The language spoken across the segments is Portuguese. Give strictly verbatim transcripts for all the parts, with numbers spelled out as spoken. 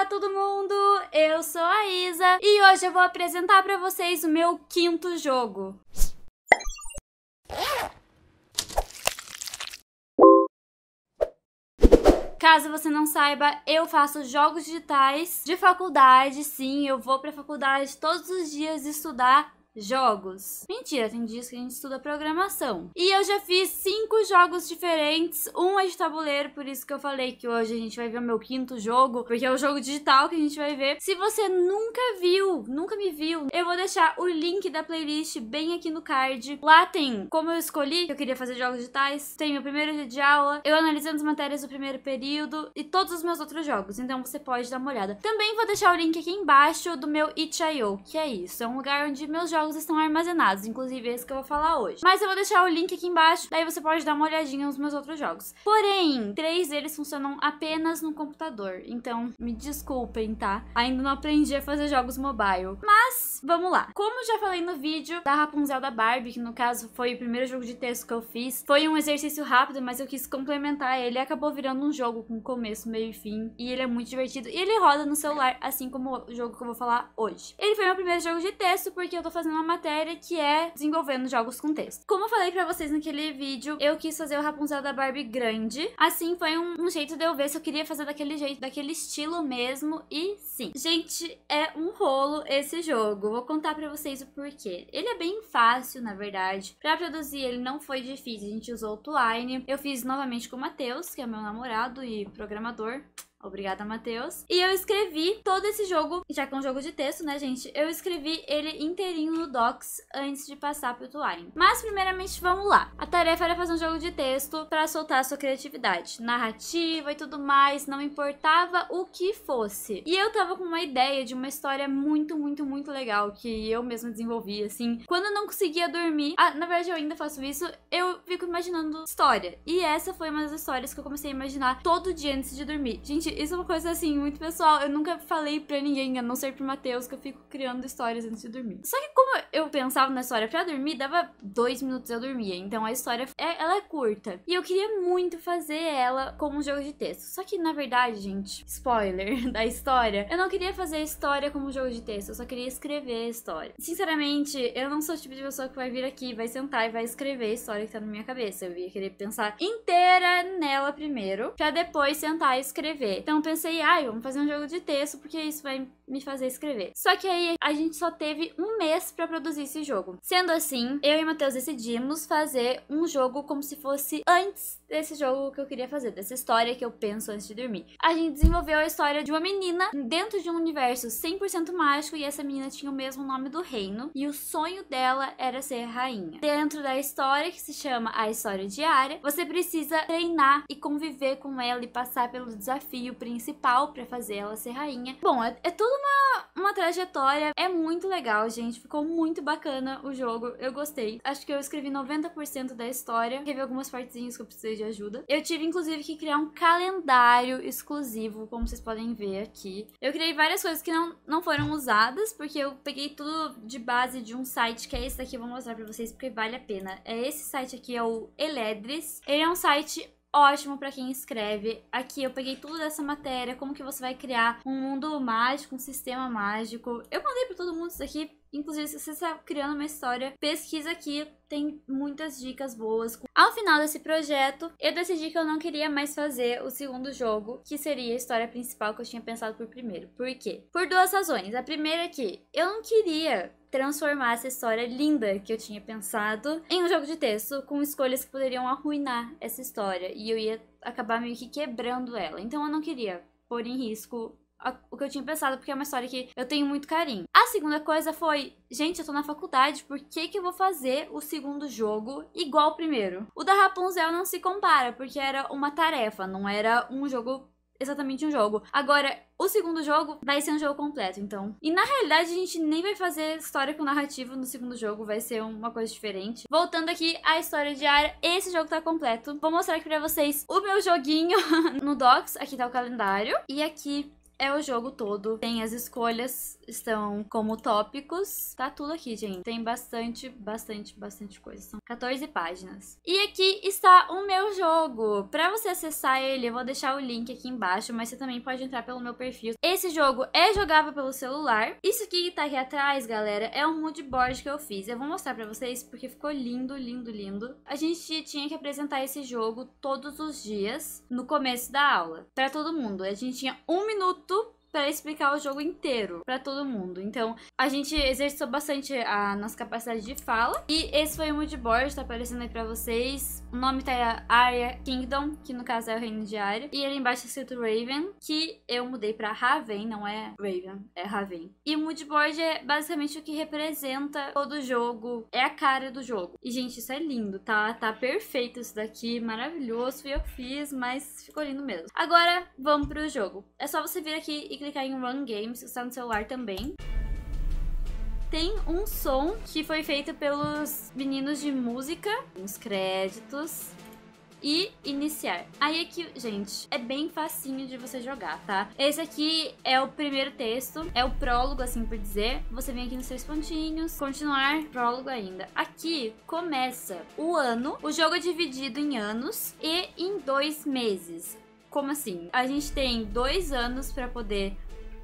Olá todo mundo, eu sou a Isa e hoje eu vou apresentar pra vocês o meu quinto jogo. Caso você não saiba, eu faço jogos digitais de faculdade, sim, eu vou pra faculdade todos os dias estudar jogos. Mentira, tem dias que a gente estuda programação. E eu já fiz cinco jogos diferentes, um é de tabuleiro, por isso que eu falei que hoje a gente vai ver o meu quinto jogo, porque é o jogo digital que a gente vai ver. Se você nunca viu, nunca me viu, eu vou deixar o link da playlist bem aqui no card. Lá tem como eu escolhi, que eu queria fazer jogos digitais, tem meu primeiro dia de aula, eu analisando as matérias do primeiro período e todos os meus outros jogos, então você pode dar uma olhada. Também vou deixar o link aqui embaixo do meu Itch ponto i o, que é isso, é um lugar onde meus jogos jogos estão armazenados, inclusive esse que eu vou falar hoje. Mas eu vou deixar o link aqui embaixo, daí você pode dar uma olhadinha nos meus outros jogos. Porém, três deles funcionam apenas no computador, então me desculpem, tá? Ainda não aprendi a fazer jogos mobile. Mas, vamos lá. Como já falei no vídeo da Rapunzel da Barbie, que no caso foi o primeiro jogo de texto que eu fiz, foi um exercício rápido, mas eu quis complementar ele e acabou virando um jogo com começo, meio e fim, e ele é muito divertido, e ele roda no celular, assim como o jogo que eu vou falar hoje. Ele foi meu primeiro jogo de texto, porque eu tô fazendo uma matéria que é desenvolvendo jogos com texto. Como eu falei pra vocês naquele vídeo, eu quis fazer o Rapunzel da Barbie grande. Assim, foi um, um jeito de eu ver se eu queria fazer daquele jeito, daquele estilo mesmo, e sim. Gente, é um rolo esse jogo. Vou contar pra vocês o porquê. Ele é bem fácil, na verdade. Pra produzir, ele não foi difícil. A gente usou o Twine. Eu fiz novamente com o Matheus, que é meu namorado e programador. Obrigada, Matheus. E eu escrevi todo esse jogo, já que é um jogo de texto, né, gente? Eu escrevi ele inteirinho no Docs antes de passar pro Twine. Mas, primeiramente, vamos lá. A tarefa era fazer um jogo de texto pra soltar a sua criatividade. Narrativa e tudo mais, não importava o que fosse. E eu tava com uma ideia de uma história muito, muito, muito legal que eu mesma desenvolvi, assim. Quando eu não conseguia dormir, ah, na verdade eu ainda faço isso, eu fico imaginando história. E essa foi uma das histórias que eu comecei a imaginar todo dia antes de dormir. Gente, isso é uma coisa assim, muito pessoal. Eu nunca falei pra ninguém, a não ser pro Matheus, que eu fico criando histórias antes de dormir. Só que como eu pensava na história pra dormir, dava dois minutos eu dormia. Então a história, é, ela é curta. E eu queria muito fazer ela como um jogo de texto. Só que na verdade, gente, spoiler da história, eu não queria fazer a história como um jogo de texto. Eu só queria escrever a história. Sinceramente, eu não sou o tipo de pessoa que vai vir aqui, vai sentar e vai escrever a história que tá na minha cabeça. Eu ia querer pensar inteira nela primeiro, pra depois sentar e escrever. Então eu pensei, ai, ah, vamos fazer um jogo de texto, porque isso vai me fazer escrever. Só que aí a gente só teve um mês pra produzir esse jogo. Sendo assim, eu e o Matheus decidimos fazer um jogo como se fosse antes desse jogo que eu queria fazer, dessa história que eu penso antes de dormir. A gente desenvolveu a história de uma menina dentro de um universo cem por cento mágico, e essa menina tinha o mesmo nome do reino, e o sonho dela era ser rainha. Dentro da história, que se chama a história diária, você precisa treinar e conviver com ela e passar pelo desafio principal pra fazer ela ser rainha. Bom, é, é toda uma, uma trajetória. É muito legal, gente. Ficou muito bacana o jogo. Eu gostei. Acho que eu escrevi noventa por cento da história. Teve algumas partezinhas que eu precisei de ajuda. Eu tive, inclusive, que criar um calendário exclusivo, como vocês podem ver aqui. Eu criei várias coisas que não, não foram usadas, porque eu peguei tudo de base de um site, que é esse daqui. Eu vou mostrar pra vocês, porque vale a pena. É esse site aqui, é o Eledris. Ele é um site ótimo pra quem escreve. Aqui eu peguei tudo dessa matéria, como que você vai criar um mundo mágico, um sistema mágico. Eu mandei pra todo mundo isso aqui. Inclusive, se você está criando uma história, pesquisa aqui, tem muitas dicas boas. Ao final desse projeto, eu decidi que eu não queria mais fazer o segundo jogo, que seria a história principal que eu tinha pensado por primeiro. Por quê? Por duas razões. A primeira é que eu não queria transformar essa história linda que eu tinha pensado em um jogo de texto, com escolhas que poderiam arruinar essa história, e eu ia acabar meio que quebrando ela. Então eu não queria pôr em risco o que eu tinha pensado, porque é uma história que eu tenho muito carinho. A segunda coisa foi, gente, eu tô na faculdade, por que que eu vou fazer o segundo jogo igual ao primeiro? O da Rapunzel não se compara, porque era uma tarefa, não era um jogo, exatamente um jogo. Agora, o segundo jogo vai ser um jogo completo, então. E na realidade, a gente nem vai fazer história com narrativa no segundo jogo, vai ser uma coisa diferente. Voltando aqui à história diária, esse jogo tá completo. Vou mostrar aqui pra vocês o meu joguinho no Docs. Aqui tá o calendário. E aqui é o jogo todo. Tem as escolhas, estão como tópicos. Tá tudo aqui, gente. Tem bastante, bastante, bastante coisa. São quatorze páginas. E aqui está o meu jogo. Pra você acessar ele, eu vou deixar o link aqui embaixo, mas você também pode entrar pelo meu perfil. Esse jogo é jogável pelo celular. Isso aqui que tá aqui atrás, galera, é um mood board que eu fiz. Eu vou mostrar pra vocês porque ficou lindo, lindo, lindo. A gente tinha que apresentar esse jogo todos os dias no começo da aula, pra todo mundo. A gente tinha um minuto para explicar o jogo inteiro para todo mundo. Então, a gente exercitou bastante a nossa capacidade de fala. E esse foi o mood board, tá aparecendo aí para vocês. O nome tá Arya Kingdom, que no caso é o reino de Arya. E ali embaixo é escrito Raven, que eu mudei para Raven, não é Raven, é Raven. E o mood board é basicamente o que representa todo o jogo, é a cara do jogo. E, gente, isso é lindo, tá? Tá perfeito isso daqui, maravilhoso. Fui eu que fiz, mas ficou lindo mesmo. Agora, vamos pro jogo. É só você vir aqui e clicar em Run Games, se está no celular também. Tem um som que foi feito pelos meninos de música, uns créditos e iniciar. Aí aqui, gente, é bem facinho de você jogar, tá? Esse aqui é o primeiro texto, é o prólogo, assim por dizer. Você vem aqui nos seus pontinhos, continuar, prólogo ainda. Aqui começa o ano, o jogo é dividido em anos e em dois meses. Como assim? A gente tem dois anos pra poder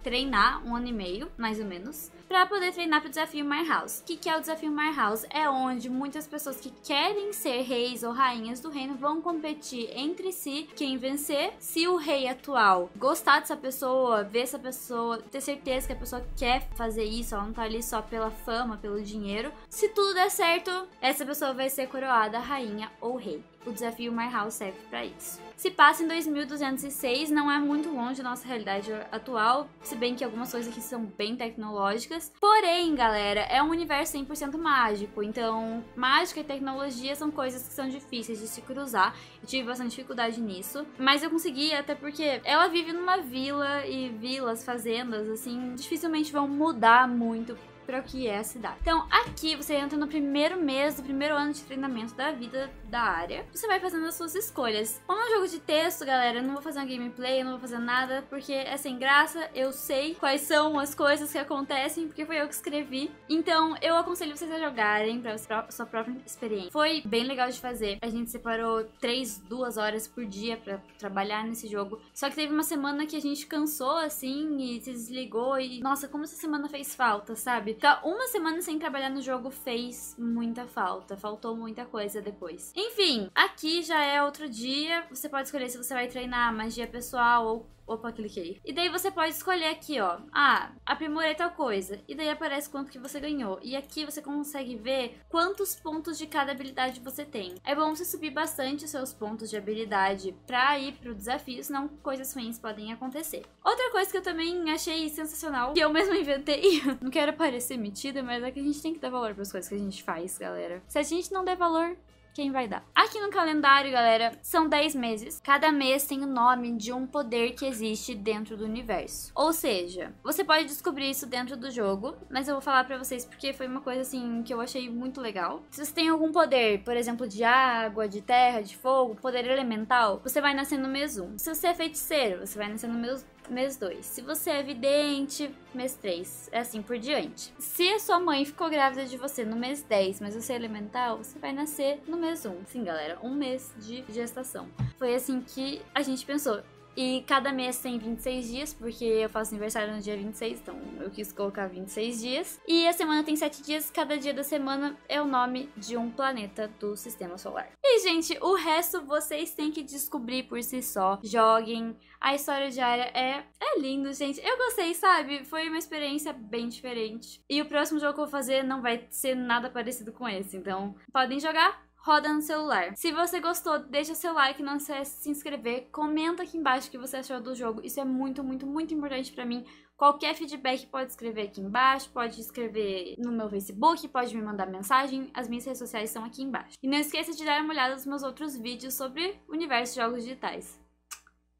treinar, um ano e meio, mais ou menos, pra poder treinar pro Desafio My House. O que, que é o Desafio My House? É onde muitas pessoas que querem ser reis ou rainhas do reino vão competir entre si, quem vencer. Se o rei atual gostar dessa pessoa, ver essa pessoa, ter certeza que a pessoa quer fazer isso, ela não tá ali só pela fama, pelo dinheiro. Se tudo der certo, essa pessoa vai ser coroada rainha ou rei. O Desafio My House serve pra isso. Se passa em dois mil duzentos e seis, não é muito longe da nossa realidade atual, se bem que algumas coisas aqui são bem tecnológicas. Porém, galera, é um universo cem por cento mágico, então mágica e tecnologia são coisas que são difíceis de se cruzar. Eu tive bastante dificuldade nisso, mas eu consegui, até porque ela vive numa vila e vilas, fazendas, assim, dificilmente vão mudar muito para o que é a cidade. Então aqui você entra no primeiro mês do primeiro ano de treinamento da vida da área. Você vai fazendo as suas escolhas. Como é um jogo de texto, galera, eu não vou fazer uma gameplay, eu não vou fazer nada, porque é sem graça. Eu sei quais são as coisas que acontecem, porque foi eu que escrevi. Então eu aconselho vocês a jogarem para a sua própria experiência. Foi bem legal de fazer. A gente separou três, duas horas por dia para trabalhar nesse jogo. Só que teve uma semana que a gente cansou, assim, e se desligou. E nossa, como essa semana fez falta, sabe? Ficar uma semana sem trabalhar no jogo fez muita falta, faltou muita coisa depois. Enfim, aqui já é outro dia, você pode escolher se você vai treinar magia pessoal ou... Opa, cliquei. E daí você pode escolher aqui, ó. Ah, aprimorei tal coisa. E daí aparece quanto que você ganhou. E aqui você consegue ver quantos pontos de cada habilidade você tem. É bom você subir bastante os seus pontos de habilidade pra ir pro desafio, senão coisas ruins podem acontecer. Outra coisa que eu também achei sensacional, que eu mesma inventei, não quero parecer metida, mas é que a gente tem que dar valor pras coisas que a gente faz, galera. Se a gente não der valor... quem vai dar? Aqui no calendário, galera, são dez meses. Cada mês tem o nome de um poder que existe dentro do universo. Ou seja, você pode descobrir isso dentro do jogo, mas eu vou falar pra vocês porque foi uma coisa, assim, que eu achei muito legal. Se você tem algum poder, por exemplo, de água, de terra, de fogo, poder elemental, você vai nascer no mês um. Se você é feiticeiro, você vai nascer no mês mês dois. Se você é vidente, mês três. É assim por diante. Se a sua mãe ficou grávida de você no mês dez, mas você é elemental, você vai nascer no mês um. Sim, galera, um mês de gestação. Foi assim que a gente pensou. E cada mês tem vinte e seis dias, porque eu faço aniversário no dia vinte e seis, então eu quis colocar vinte e seis dias. E a semana tem sete dias, cada dia da semana é o nome de um planeta do sistema solar. E, gente, o resto vocês têm que descobrir por si só. Joguem. A história diária é, é lindo, gente. Eu gostei, sabe? Foi uma experiência bem diferente. E o próximo jogo que eu vou fazer não vai ser nada parecido com esse, então podem jogar. Roda no celular. Se você gostou, deixa seu like, não esquece de se inscrever, comenta aqui embaixo o que você achou do jogo, isso é muito, muito, muito importante pra mim. Qualquer feedback pode escrever aqui embaixo, pode escrever no meu Facebook, pode me mandar mensagem, as minhas redes sociais estão aqui embaixo. E não esqueça de dar uma olhada nos meus outros vídeos sobre o universo de jogos digitais.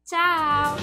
Tchau!